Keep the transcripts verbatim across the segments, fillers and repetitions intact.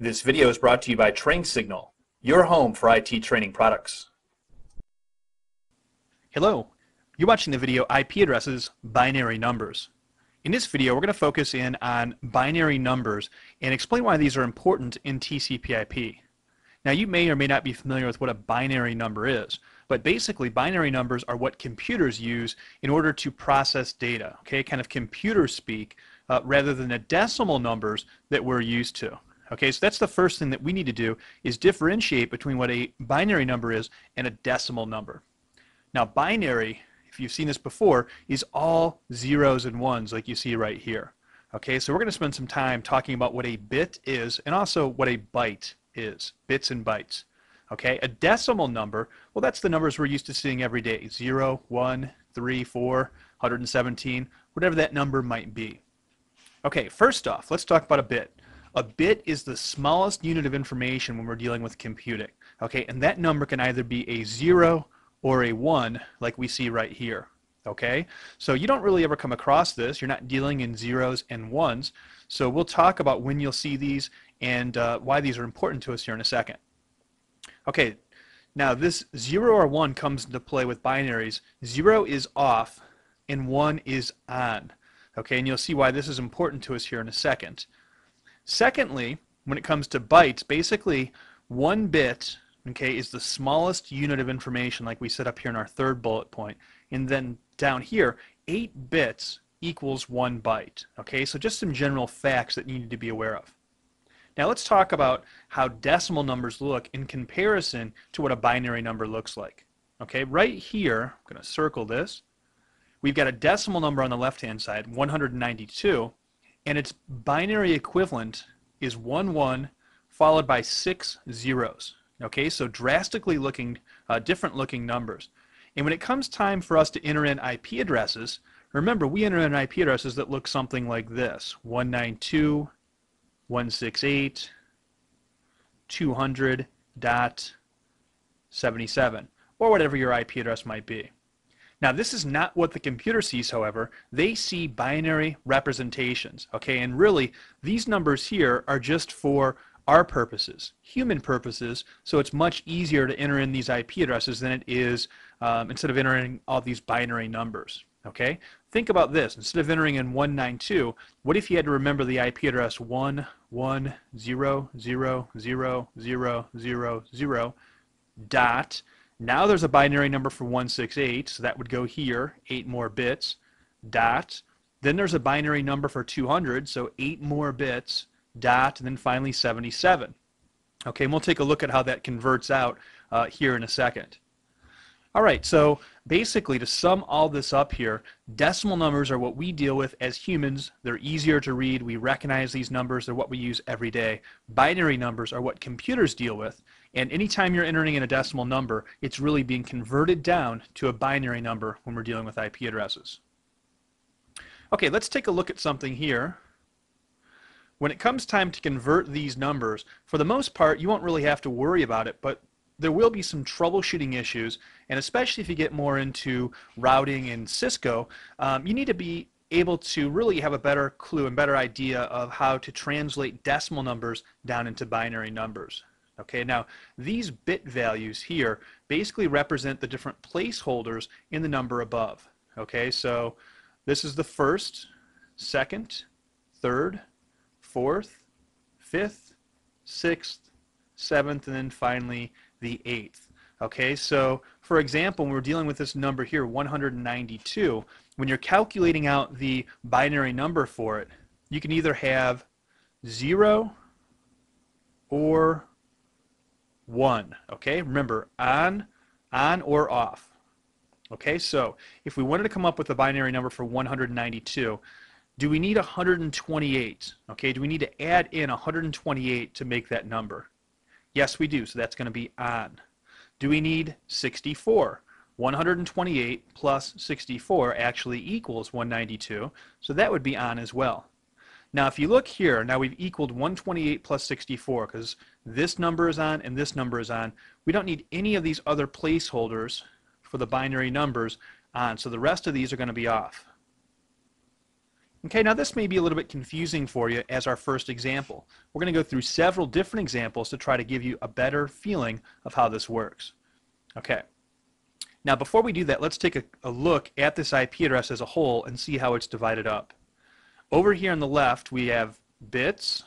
This video is brought to you by TrainSignal, your home for I T training products. Hello, you're watching the video I P addresses, binary numbers. In this video, we're going to focus in on binary numbers and explain why these are important in T C P I P. Now, you may or may not be familiar with what a binary number is, but basically binary numbers are what computers use in order to process data, okay, kind of computer speak, uh, rather than the decimal numbers that we're used to. Okay, so that's the first thing that we need to do is differentiate between what a binary number is and a decimal number. Now binary, if you've seen this before, is all zeros and ones like you see right here. Okay, so we're going to spend some time talking about what a bit is and also what a byte is, bits and bytes. Okay, a decimal number, well that's the numbers we're used to seeing every day, zero, one, three, four, one hundred seventeen, whatever that number might be. Okay, first off, let's talk about a bit. A bit is the smallest unit of information when we're dealing with computing, okay, and that number can either be a zero or a one like we see right here, okay? So you don't really ever come across this, you're not dealing in zeros and ones, so we'll talk about when you'll see these and uh, why these are important to us here in a second. Okay, now this zero or one comes into play with binaries. Zero is off and one is on, okay, and you'll see why this is important to us here in a second. Secondly, when it comes to bytes, basically one bit, okay, is the smallest unit of information like we set up here in our third bullet point. And then down here, eight bits equals one byte. Okay, so just some general facts that you need to be aware of. Now let's talk about how decimal numbers look in comparison to what a binary number looks like. Okay, right here, I'm going to circle this. We've got a decimal number on the left-hand side, one hundred ninety-two. And its binary equivalent is one one followed by six zeros. Okay, so drastically looking, uh, different looking numbers. And when it comes time for us to enter in I P addresses, remember we enter in I P addresses that look something like this, one ninety-two dot one sixty-eight dot two hundred dot seventy-seven, or whatever your I P address might be. Now this is not what the computer sees, however. They see binary representations, okay, and really these numbers here are just for our purposes, human purposes, so it's much easier to enter in these I P addresses than it is um, instead of entering all these binary numbers, okay? Think about this, instead of entering in one ninety-two, what if you had to remember the I P address one one zero zero zero zero zero zero dot. Now there's a binary number for one sixty-eight, so that would go here, eight more bits, dot. Then there's a binary number for two hundred, so eight more bits, dot, and then finally seventy-seven. Okay, and we'll take a look at how that converts out uh, here in a second. All right, so basically to sum all this up here, decimal numbers are what we deal with as humans. They're easier to read. We recognize these numbers. They're what we use every day. Binary numbers are what computers deal with. And anytime you're entering in a decimal number, it's really being converted down to a binary number when we're dealing with I P addresses. Okay, let's take a look at something here. When it comes time to convert these numbers, for the most part, you won't really have to worry about it, but there will be some troubleshooting issues, and especially if you get more into routing and Cisco, um, you need to be able to really have a better clue and better idea of how to translate decimal numbers down into binary numbers. Okay, now these bit values here basically represent the different placeholders in the number above. Okay, so this is the first, second, third, fourth, fifth, sixth, seventh, and then finally the eighth. Okay, so for example, when we're dealing with this number here, one hundred ninety-two, when you're calculating out the binary number for it, you can either have zero or one. Okay, remember on, on or off. Okay, so if we wanted to come up with a binary number for one hundred ninety-two, do we need one hundred twenty-eight? Okay, do we need to add in one hundred twenty-eight to make that number? Yes, we do, so that's going to be on. Do we need sixty-four? one hundred twenty-eight plus sixty-four actually equals one ninety-two, so that would be on as well. Now if you look here, now we've equaled one twenty-eight plus sixty-four because this number is on and this number is on. We don't need any of these other placeholders for the binary numbers on, so the rest of these are going to be off. Okay, now this may be a little bit confusing for you as our first example. We're going to go through several different examples to try to give you a better feeling of how this works. Okay, now before we do that, let's take a, a look at this I P address as a whole and see how it's divided up. Over here on the left, we have bits,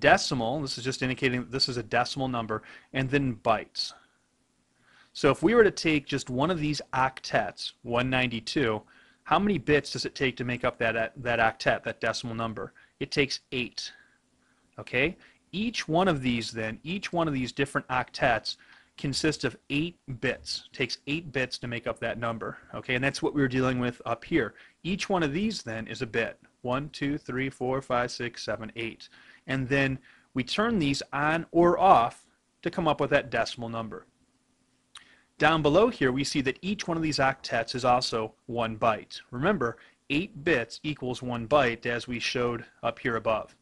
decimal, this is just indicating that this is a decimal number, and then bytes. So if we were to take just one of these octets, one ninety-two, how many bits does it take to make up that, that octet, that decimal number? It takes eight. Okay? Each one of these then, each one of these different octets consists of eight bits. It takes eight bits to make up that number. Okay? And that's what we were dealing with up here. Each one of these then is a bit. One, two, three, four, five, six, seven, eight. And then we turn these on or off to come up with that decimal number. Down below here, we see that each one of these octets is also one byte. Remember, eight bits equals one byte, as we showed up here above.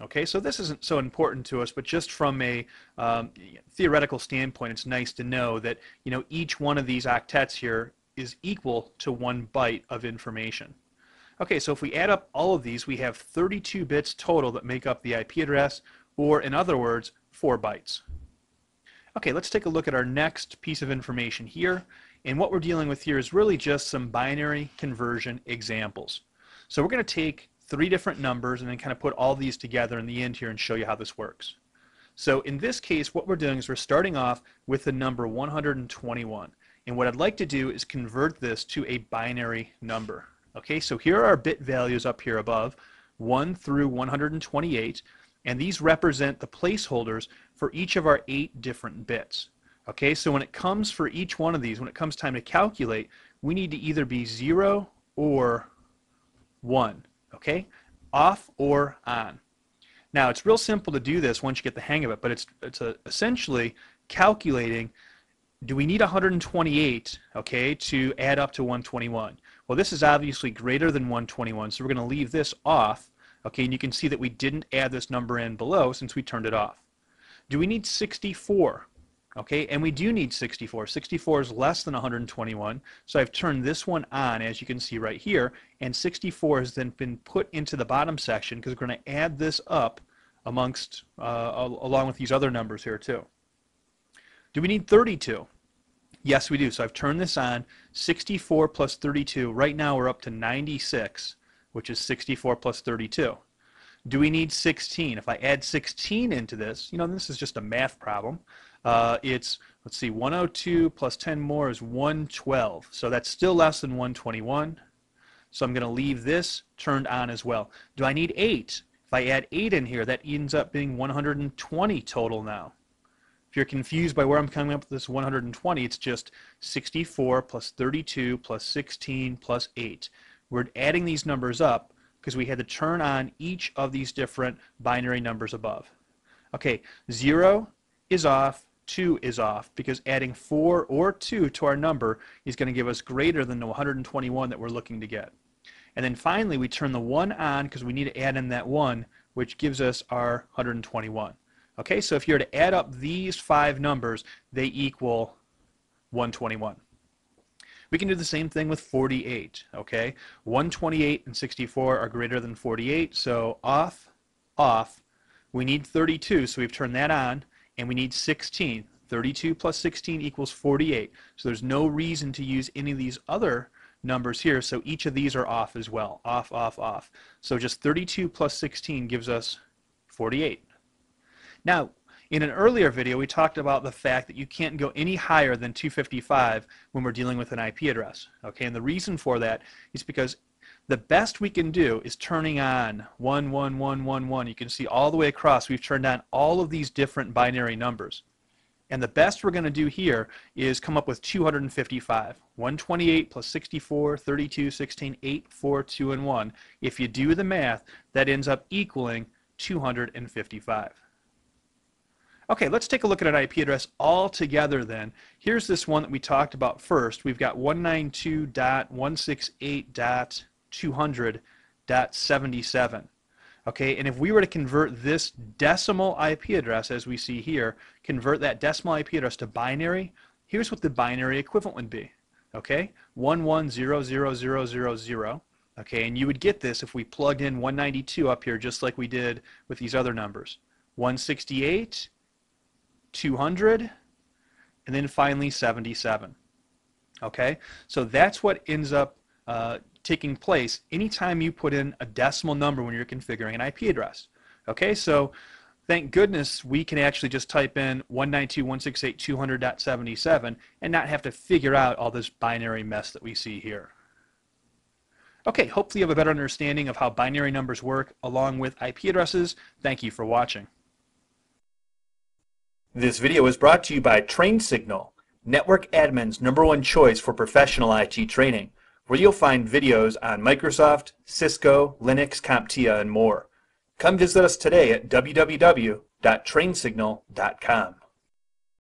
Okay, so this isn't so important to us, but just from a um, theoretical standpoint, it's nice to know that, you know, each one of these octets here is equal to one byte of information. Okay, so if we add up all of these, we have thirty-two bits total that make up the I P address, or in other words, four bytes. Okay, let's take a look at our next piece of information here, and what we're dealing with here is really just some binary conversion examples. So we're going to take three different numbers and then kind of put all these together in the end here and show you how this works. So in this case, what we're doing is we're starting off with the number one hundred twenty-one, and what I'd like to do is convert this to a binary number. Okay, so here are our bit values up here above, one through one hundred twenty-eight. And these represent the placeholders for each of our eight different bits. Okay, so when it comes for each one of these, when it comes time to calculate, we need to either be zero or one, okay? Off or on. Now, it's real simple to do this once you get the hang of it, but it's, it's a, essentially calculating, do we need one hundred twenty-eight, okay, to add up to one twenty-one? Well, this is obviously greater than one twenty-one, so we're going to leave this off. Okay, and you can see that we didn't add this number in below since we turned it off. Do we need sixty-four? Okay, and we do need sixty-four. sixty-four is less than one hundred twenty-one, so I've turned this one on, as you can see right here, and sixty-four has then been put into the bottom section because we're going to add this up amongst, uh, along with these other numbers here too. Do we need thirty-two? Yes, we do, so I've turned this on. sixty-four plus thirty-two, right now we're up to ninety-six. Which is sixty-four plus thirty-two. Do we need sixteen? If I add sixteen into this, you know, this is just a math problem. Uh, it's, let's see, one hundred two plus ten more is one hundred twelve. So that's still less than one twenty-one. So I'm going to leave this turned on as well. Do I need eight? If I add eight in here, that ends up being one hundred twenty total now. If you're confused by where I'm coming up with this one hundred twenty, it's just sixty-four plus thirty-two plus sixteen plus eight. We're adding these numbers up because we had to turn on each of these different binary numbers above. Okay, zero is off, two is off, because adding four or two to our number is going to give us greater than the one hundred twenty-one that we're looking to get. And then finally, we turn the one on because we need to add in that one, which gives us our one hundred twenty-one. Okay, so if you were to add up these five numbers, they equal one hundred twenty-one. We can do the same thing with forty-eight, okay? one twenty-eight and sixty-four are greater than forty-eight, so off, off. We need thirty-two, so we've turned that on, and we need sixteen. thirty-two plus sixteen equals forty-eight, so there's no reason to use any of these other numbers here, so each of these are off as well, off, off, off. So just thirty-two plus sixteen gives us forty-eight. Now, in an earlier video, we talked about the fact that you can't go any higher than two fifty-five when we're dealing with an I P address. Okay, and the reason for that is because the best we can do is turning on one one one one one. You can see all the way across, we've turned on all of these different binary numbers. And the best we're going to do here is come up with two hundred fifty-five. one twenty-eight plus sixty-four, thirty-two, sixteen, eight, four, two, and one. If you do the math, that ends up equaling two hundred fifty-five. Okay, let's take a look at an I P address all together then. Here's this one that we talked about first. We've got one ninety-two dot one sixty-eight dot two hundred dot seventy-seven. Okay, and if we were to convert this decimal I P address, as we see here, convert that decimal I P address to binary, here's what the binary equivalent would be. Okay, one one zero zero zero zero zero. Okay, and you would get this if we plugged in one ninety-two up here just like we did with these other numbers. one sixty-eight, two hundred, and then finally seventy-seven. Okay, so that's what ends up uh, taking place anytime you put in a decimal number when you're configuring an I P address. Okay, so thank goodness we can actually just type in one ninety-two dot one sixty-eight dot two hundred dot seventy-seven and not have to figure out all this binary mess that we see here. Okay, hopefully you have a better understanding of how binary numbers work along with I P addresses. Thank you for watching. This video is brought to you by TrainSignal, network admin's number one choice for professional I T training, where you'll find videos on Microsoft, Cisco, Linux, CompTIA, and more. Come visit us today at w w w dot trainsignal dot com.